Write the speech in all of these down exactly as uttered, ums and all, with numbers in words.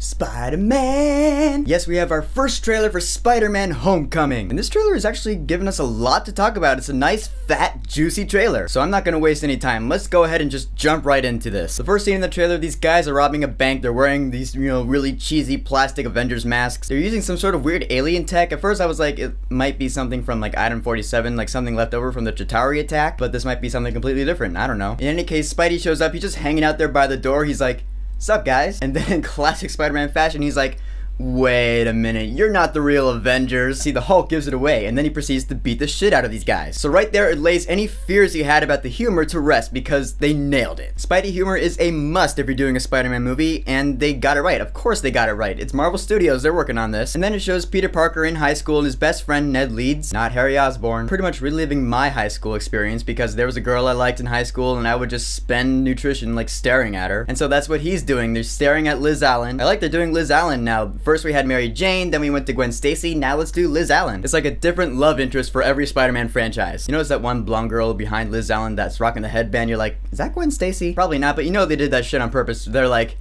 Spider-Man! Yes, we have our first trailer for Spider-Man: Homecoming. And this trailer has actually given us a lot to talk about. It's a nice, fat, juicy trailer. So I'm not gonna waste any time. Let's go ahead and just jump right into this. The first scene in the trailer, these guys are robbing a bank. They're wearing these, you know, really cheesy plastic Avengers masks. They're using some sort of weird alien tech. At first I was like, it might be something from like Item forty-seven, like something left over from the Chitauri attack, but this might be something completely different. I don't know. In any case, Spidey shows up. He's just hanging out there by the door. He's like, "Sup, guys?" And then in classic Spider-Man fashion, he's like, "Wait a minute, you're not the real Avengers." See, the Hulk gives it away, and then he proceeds to beat the shit out of these guys. So right there, it lays any fears he had about the humor to rest because they nailed it. Spidey humor is a must if you're doing a Spider-Man movie, and they got it right. Of course they got it right. It's Marvel Studios, they're working on this. And then it shows Peter Parker in high school and his best friend Ned Leeds, not Harry Osborn, pretty much reliving my high school experience because there was a girl I liked in high school and I would just spend nutrition like staring at her. And so that's what he's doing. They're staring at Liz Allen. I like they're doing Liz Allen now. First we had Mary Jane, then we went to Gwen Stacy, now let's do Liz Allen. It's like a different love interest for every Spider-Man franchise. You notice that one blonde girl behind Liz Allen that's rocking the headband, you're like, is that Gwen Stacy? Probably not, but you know they did that shit on purpose. They're like,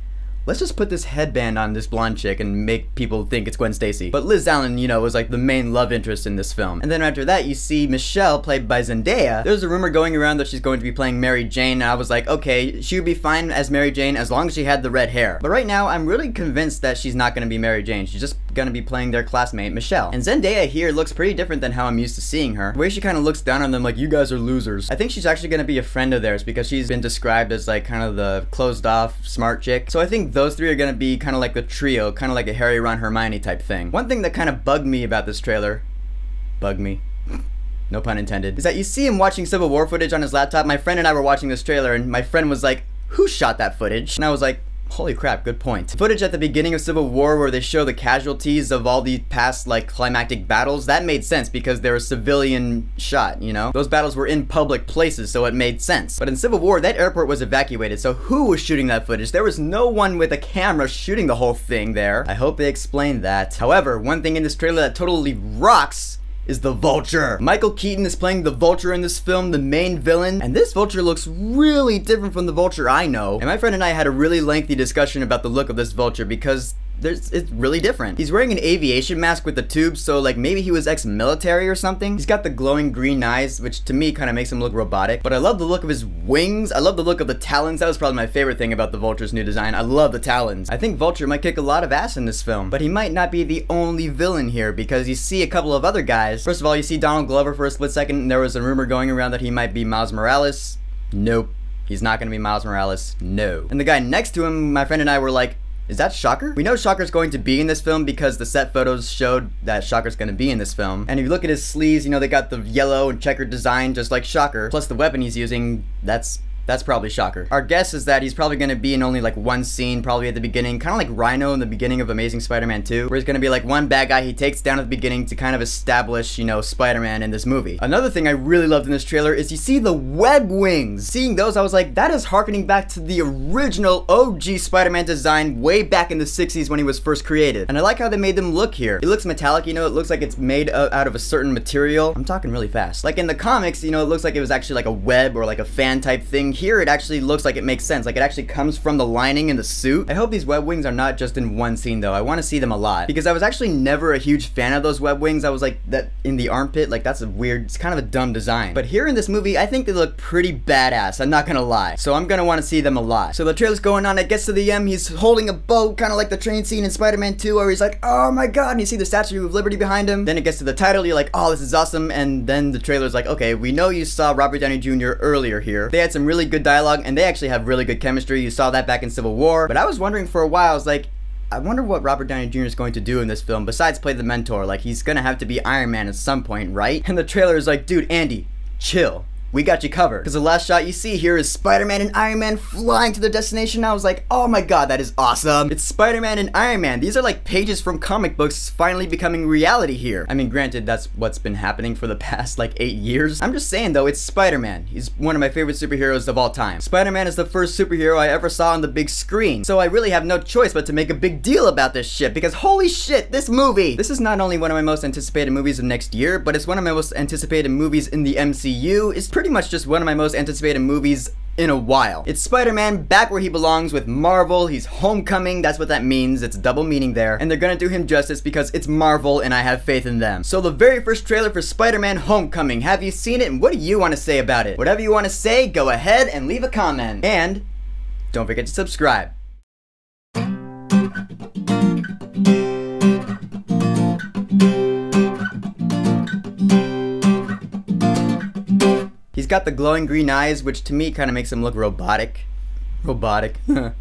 let's just put this headband on this blonde chick and make people think it's Gwen Stacy. But Liz Allen, you know, was like the main love interest in this film. And then after that, you see Michelle, played by Zendaya. There's a rumor going around that she's going to be playing Mary Jane, and I was like, okay, she would be fine as Mary Jane as long as she had the red hair. But right now, I'm really convinced that she's not gonna be Mary Jane. She's just gonna be playing their classmate, Michelle. And Zendaya here looks pretty different than how I'm used to seeing her. The way she kind of looks down on them like, you guys are losers. I think she's actually gonna be a friend of theirs because she's been described as like kind of the closed off, smart chick. So I think those three are gonna be kind of like the trio, kind of like a Harry, Ron, Hermione type thing. One thing that kind of bugged me about this trailer, bugged me, no pun intended, is that you see him watching Civil War footage on his laptop. My friend and I were watching this trailer and my friend was like, who shot that footage? And I was like, holy crap, good point. Footage at the beginning of Civil War where they show the casualties of all the past like climactic battles, that made sense because they were civilian shot, you know? Those battles were in public places, so it made sense. But in Civil War, that airport was evacuated, so who was shooting that footage? There was no one with a camera shooting the whole thing there. I hope they explained that. However, one thing in this trailer that totally rocks is the Vulture. Michael Keaton is playing the Vulture in this film, the main villain, and this Vulture looks really different from the Vulture I know. And my friend and I had a really lengthy discussion about the look of this Vulture because There's, it's really different. He's wearing an aviation mask with the tube, so like maybe he was ex-military or something. He's got the glowing green eyes, which to me kind of makes him look robotic, but I love the look of his wings. I love the look of the talons. That was probably my favorite thing about the Vulture's new design. I love the talons. I think Vulture might kick a lot of ass in this film, but he might not be the only villain here because you see a couple of other guys. First of all, you see Donald Glover for a split second, and there was a rumor going around that he might be Miles Morales. Nope. He's not gonna be Miles Morales. No. And the guy next to him, my friend and I were like, is that Shocker? We know Shocker's going to be in this film because the set photos showed that Shocker's gonna be in this film. And if you look at his sleeves, you know, they got the yellow and checkered design just like Shocker. Plus the weapon he's using, that's that's probably Shocker. Our guess is that he's probably gonna be in only like one scene, probably at the beginning, kind of like Rhino in the beginning of Amazing Spider-Man two, where he's gonna be like one bad guy he takes down at the beginning to kind of establish, you know, Spider-Man in this movie. Another thing I really loved in this trailer is you see the web wings. Seeing those, I was like, that is harkening back to the original O G Spider-Man design way back in the sixties when he was first created. And I like how they made them look here. It looks metallic, you know, it looks like it's made out of a certain material. I'm talking really fast. Like in the comics, you know, it looks like it was actually like a web or like a fan type thing. Here it actually looks like it makes sense, like it actually comes from the lining in the suit. I hope these web wings are not just in one scene though. I want to see them a lot because I was actually never a huge fan of those web wings. I was like, that in the armpit, like that's a weird, it's kind of a dumb design. But here in this movie, I think they look pretty badass, I'm not gonna lie. So I'm gonna want to see them a lot. So the trailer's going on, it gets to the end, he's holding a boat, kind of like the train scene in Spider-Man two where he's like, oh my god, and you see the Statue of Liberty behind him. Then it gets to the title, you're like, oh, this is awesome. And then the trailer's like, okay, we know you saw Robert Downey Junior earlier here. They had some really good dialogue and they actually have really good chemistry. You saw that back in Civil War. But I was wondering for a while, I was like, I wonder what Robert Downey Junior is going to do in this film besides play the mentor. Like, he's gonna have to be Iron Man at some point, right? And the trailer is like, dude, Andy, chill. We got you covered. Because the last shot you see here is Spider-Man and Iron Man flying to their destination. I was like, oh my god, that is awesome. It's Spider-Man and Iron Man. These are like pages from comic books finally becoming reality here. I mean, granted, that's what's been happening for the past like eight years. I'm just saying though, it's Spider-Man. He's one of my favorite superheroes of all time. Spider-Man is the first superhero I ever saw on the big screen. So I really have no choice but to make a big deal about this shit because holy shit, this movie. This is not only one of my most anticipated movies of next year, but it's one of my most anticipated movies in the M C U. It's pretty much just one of my most anticipated movies in a while. It's Spider-Man back where he belongs with Marvel. He's homecoming, that's what that means. It's double meaning there. And they're gonna do him justice because it's Marvel and I have faith in them. So the very first trailer for Spider-Man Homecoming. Have you seen it and what do you want to say about it? Whatever you want to say, go ahead and leave a comment. And don't forget to subscribe. He's got the glowing green eyes, which to me kind of makes him look robotic. Robotic.